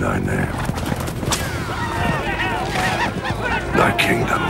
thy name. Thy kingdom.